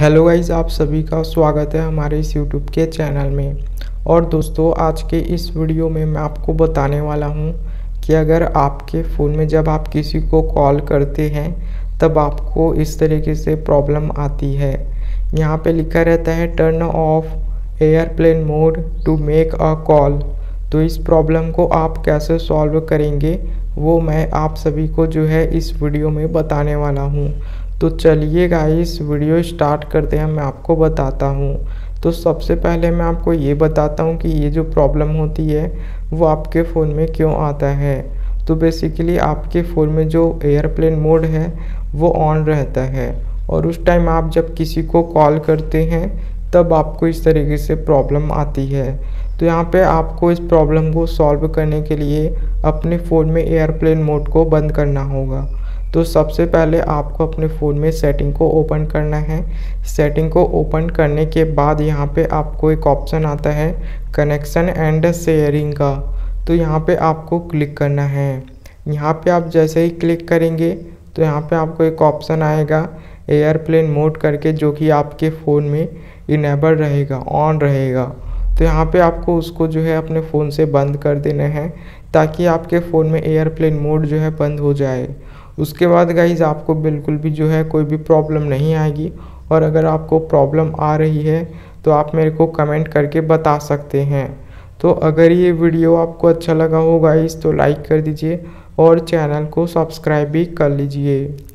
Hello guys, आप सभी का स्वागत है हमारे इस यूट्यूब के चैनल में। और दोस्तों, आज के इस वीडियो में मैं आपको बताने वाला हूं कि अगर आपके फ़ोन में जब आप किसी को कॉल करते हैं तब आपको इस तरीके से प्रॉब्लम आती है। यहां पे लिखा रहता है turn off airplane mode to make a call. तो इस प्रॉब्लम को आप कैसे सॉल्व करेंगे वो मैं आप सभी को जो है इस वीडियो में बताने वाला हूँ। तो चलिए गाइस, वीडियो स्टार्ट करते हैं, मैं आपको बताता हूँ। तो सबसे पहले मैं आपको ये बताता हूँ कि ये जो प्रॉब्लम होती है वो आपके फ़ोन में क्यों आता है। तो बेसिकली आपके फ़ोन में जो एयरप्लेन मोड है वो ऑन रहता है और उस टाइम आप जब किसी को कॉल करते हैं तब आपको इस तरीके से प्रॉब्लम आती है। तो यहाँ पे आपको इस प्रॉब्लम को सॉल्व करने के लिए अपने फ़ोन में एयरप्लेन मोड को बंद करना होगा। तो सबसे पहले आपको अपने फ़ोन में सेटिंग को ओपन करना है। सेटिंग को ओपन करने के बाद यहाँ पे आपको एक ऑप्शन आता है कनेक्शन एंड शेयरिंग का। तो यहाँ पे आपको क्लिक करना है। यहाँ पे आप जैसे ही क्लिक करेंगे तो यहाँ पे आपको एक ऑप्शन आएगा एयरप्लेन मोड करके, जो कि आपके फ़ोन में इनेबल रहेगा, ऑन रहेगा। तो यहाँ पे आपको उसको जो है अपने फ़ोन से बंद कर देना है ताकि आपके फ़ोन में एयरप्लेन मोड जो है बंद हो जाए। उसके बाद गाइज़ आपको बिल्कुल भी जो है कोई भी प्रॉब्लम नहीं आएगी। और अगर आपको प्रॉब्लम आ रही है तो आप मेरे को कमेंट करके बता सकते हैं। तो अगर ये वीडियो आपको अच्छा लगा हो गाइज़ तो लाइक कर दीजिए और चैनल को सब्सक्राइब भी कर लीजिए।